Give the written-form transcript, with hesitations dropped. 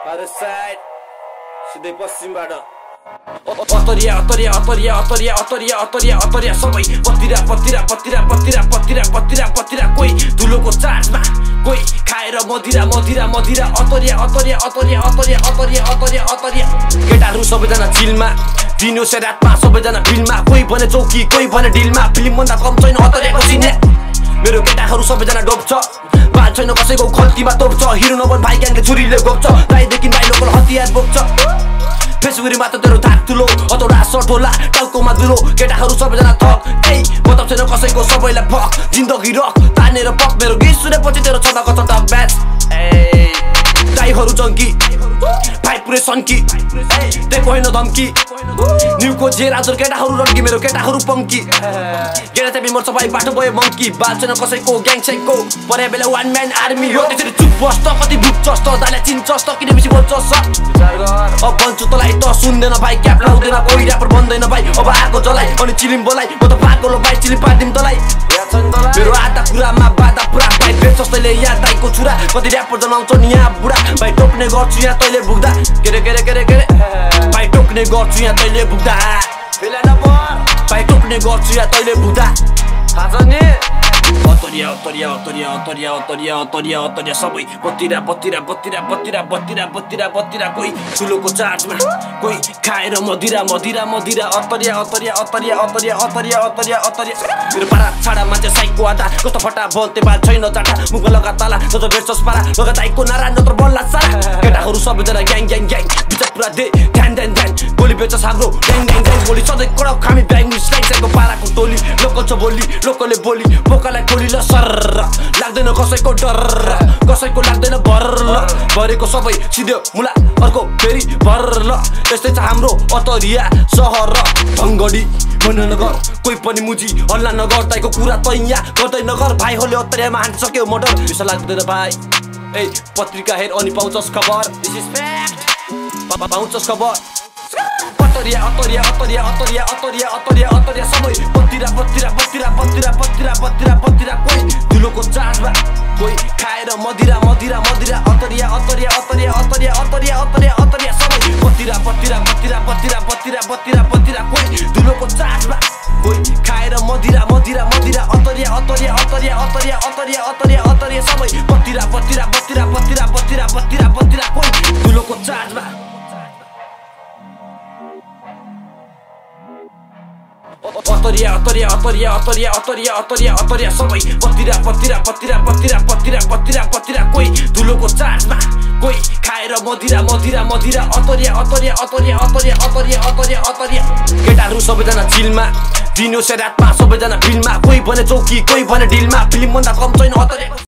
Other side, should they pass him back up? Atariya, sabai patira, koi dulogo charge ma, koi khaera modira, atariya. Ketaharu sabaijana chill ma, dino se ratma sabaijana bill ma, koi bhane chauki, koi bhane deal ma, film bhanda kam chaina atariyako chine. Mero ketaharu sabaijana dope cha, paanch chaina kasayko khaltima dope cha, hero nabani bhai gangko churille gopcha, daidekin dai lokal hatiyar bokcha. Facebook मात्र तेरो धाक तुलो अतो रासो ढोला टाउकोमा दुलो केटाहरु सबैजना थक एई मतलब छैन कसैको सबैलाई फक जिन्दगी रक तानेर पक मेरो गीत सुनेपछि तेरो छटा कथा टक ब्याच एई दाइहरु जंकी भाइ पुरै सन्की देखो हैन धम्की न्यूको जेल आजर केटाहरु रड्की मेरो केटाहरु पंकी गेले त बिमर्स भाइ बाटो भयो मंकी बाल छैन कसैको ग्याङ छैको परे बेला वान म्यान आर्मी हो त्यसरी चुप बस्छ कति दुख्छस् त दाइले चिन्छस् त किनेपछि बोल्छस् अब भन्छु तलाई तो सुन्दैन भाइ क्याप लाउँदैन कोही ऱ्यापर बन्दैन भाइ अब आको जलाई अनि चिलिम बोलाई म त पाकोलो भाइ चिलिम पादिम तलाई मेरो आधा कुरामा बाधा पुरा भाइ बेचस् तैले या दाइको छुरा कति ऱ्यापर जनाउँछ नि यहाँ बुढा भाइ टोक्ने गर्छु यहाँ तैले भुक्दा केरे भाइ टोक्ने गर्छु यहाँ तैले भुक्दा फेला नपर भाइ टोक्ने गर्छु यहाँ तैले भुक्दा थाहा छ नि Atariya sabai patira koi chulo ko charge ma koi khaera modira Atariya mere para chhada manche saiko ada kosto fata bolte bal chaina chata mugo laga tala jojo versus para laga taiko nara notro bolla sara keta haru sabajana gang bicha pura de dan goli becha sabro gang goli sadai kora khami bang slice ko para ko toli loko cho boli loko le boli boka Kolila सर्र लाग्दैन कसैको डर कसैको लाग्दैन भर भरेको सबै सिधो मुला अर्को फेरी भर ल यस्तै छ हाम्रो अतरिया सहर भङ्गडी मननगर कोही पनि मुजी हल्ला नगर ताईको कुरा तैया गर्दै नगर भाइ होले अतरियामा हान सक्यो मर्डर बिस लाग्दैन भाइ ए पत्रिका हेर अनि पाउँछस् खबर दिस इज फ्याक्ट पाउँछस् खबर Atariya sabai patira koi duloko charge ma koi khaera modira Atariya sabai patira koi duloko charge ma koi khaera modira Atariya sabai patira koi duloko charge ma Atariya sabai patira koi dulogo charge ma koi khaera modira Atariya केटाहरु सबैजना चिल मा दिनो से रातमा सबैजना बिलमा कोही भने चौकी कोही भने डिलमा फिल्म भन्दा कम छैन Atariya।